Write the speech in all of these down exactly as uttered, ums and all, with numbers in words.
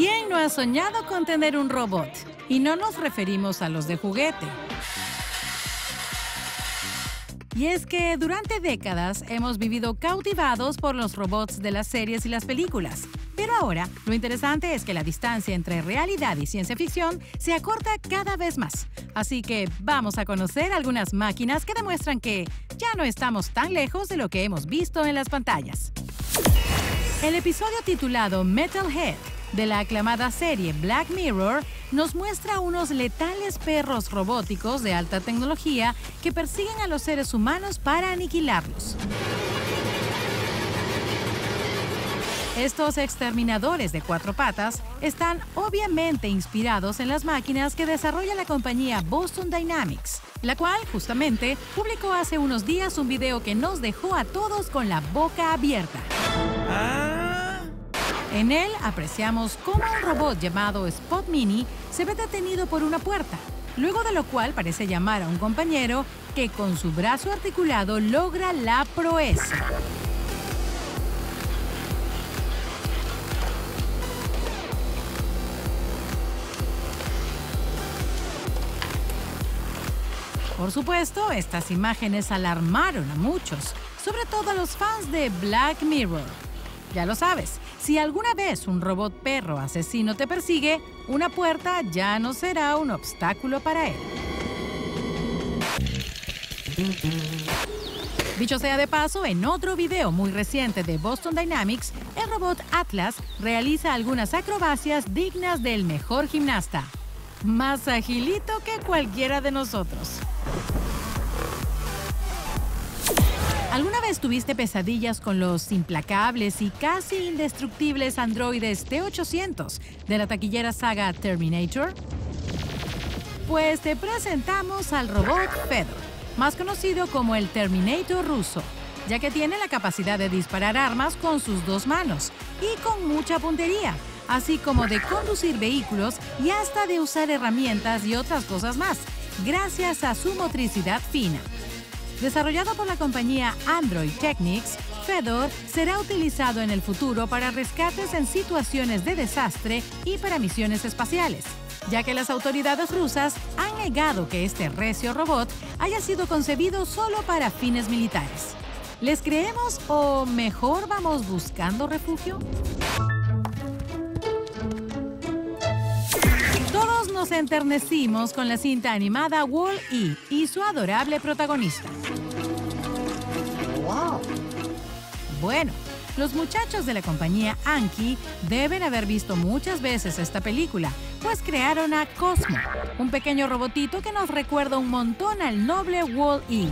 ¿Quién no ha soñado con tener un robot? Y no nos referimos a los de juguete. Y es que durante décadas hemos vivido cautivados por los robots de las series y las películas. Pero ahora, lo interesante es que la distancia entre realidad y ciencia ficción se acorta cada vez más. Así que vamos a conocer algunas máquinas que demuestran que ya no estamos tan lejos de lo que hemos visto en las pantallas. El episodio titulado Metalhead de la aclamada serie Black Mirror nos muestra unos letales perros robóticos de alta tecnología que persiguen a los seres humanos para aniquilarlos. Estos exterminadores de cuatro patas están obviamente inspirados en las máquinas que desarrolla la compañía Boston Dynamics, la cual, justamente, publicó hace unos días un video que nos dejó a todos con la boca abierta. ¿Ah? En él apreciamos cómo un robot llamado Spot Mini se ve detenido por una puerta, luego de lo cual parece llamar a un compañero que con su brazo articulado logra la proeza. Por supuesto, estas imágenes alarmaron a muchos, sobre todo a los fans de Black Mirror. Ya lo sabes, si alguna vez un robot perro asesino te persigue, una puerta ya no será un obstáculo para él. Dicho sea de paso, en otro video muy reciente de Boston Dynamics, el robot Atlas realiza algunas acrobacias dignas del mejor gimnasta. Más agilito que cualquiera de nosotros. ¿Alguna vez tuviste pesadillas con los implacables y casi indestructibles androides T ochocientos de la taquillera saga Terminator? Pues te presentamos al robot Fedor, más conocido como el Terminator ruso, ya que tiene la capacidad de disparar armas con sus dos manos y con mucha puntería, así como de conducir vehículos y hasta de usar herramientas y otras cosas más, gracias a su motricidad fina. Desarrollado por la compañía Android Technics, Fedor será utilizado en el futuro para rescates en situaciones de desastre y para misiones espaciales, ya que las autoridades rusas han negado que este recio robot haya sido concebido solo para fines militares. ¿Les creemos o mejor vamos buscando refugio? Todos nos enternecimos con la cinta animada Wall-E y su adorable protagonista. Bueno, los muchachos de la compañía Anki deben haber visto muchas veces esta película, pues crearon a Cosmo, un pequeño robotito que nos recuerda un montón al noble Wall-E.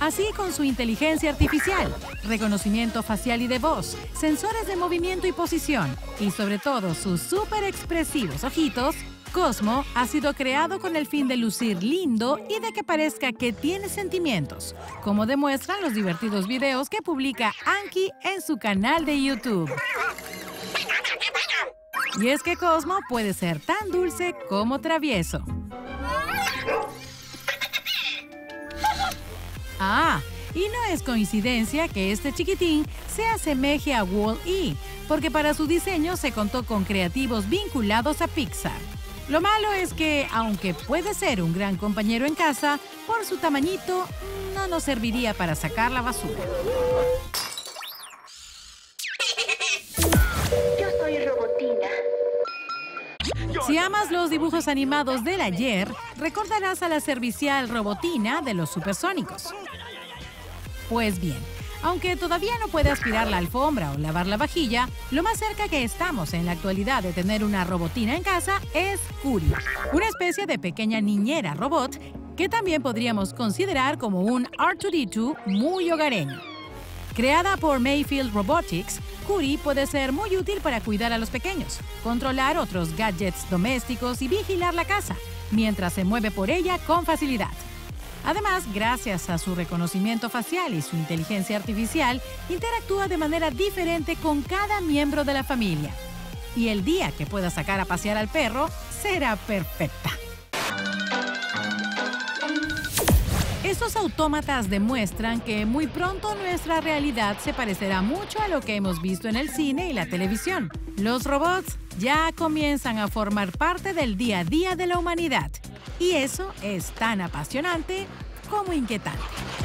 Así con su inteligencia artificial, reconocimiento facial y de voz, sensores de movimiento y posición, y sobre todo sus súper expresivos ojitos, Cosmo ha sido creado con el fin de lucir lindo y de que parezca que tiene sentimientos, como demuestran los divertidos videos que publica Anki en su canal de YouTube. Y es que Cosmo puede ser tan dulce como travieso. Ah, y no es coincidencia que este chiquitín se asemeje a Wall-E, porque para su diseño se contó con creativos vinculados a Pixar. Lo malo es que, aunque puede ser un gran compañero en casa, por su tamañito no nos serviría para sacar la basura. Yo soy Robotina. Si amas los dibujos animados del ayer, recordarás a la servicial Robotina de los Supersónicos. Pues bien, aunque todavía no puede aspirar la alfombra o lavar la vajilla, lo más cerca que estamos en la actualidad de tener una robotina en casa es Curie, una especie de pequeña niñera robot que también podríamos considerar como un R dos D dos muy hogareño. Creada por Mayfield Robotics, Curie puede ser muy útil para cuidar a los pequeños, controlar otros gadgets domésticos y vigilar la casa, mientras se mueve por ella con facilidad. Además, gracias a su reconocimiento facial y su inteligencia artificial, interactúa de manera diferente con cada miembro de la familia. Y el día que pueda sacar a pasear al perro será perfecta. Estos autómatas demuestran que muy pronto nuestra realidad se parecerá mucho a lo que hemos visto en el cine y la televisión. Los robots ya comienzan a formar parte del día a día de la humanidad. Y eso es tan apasionante como inquietante.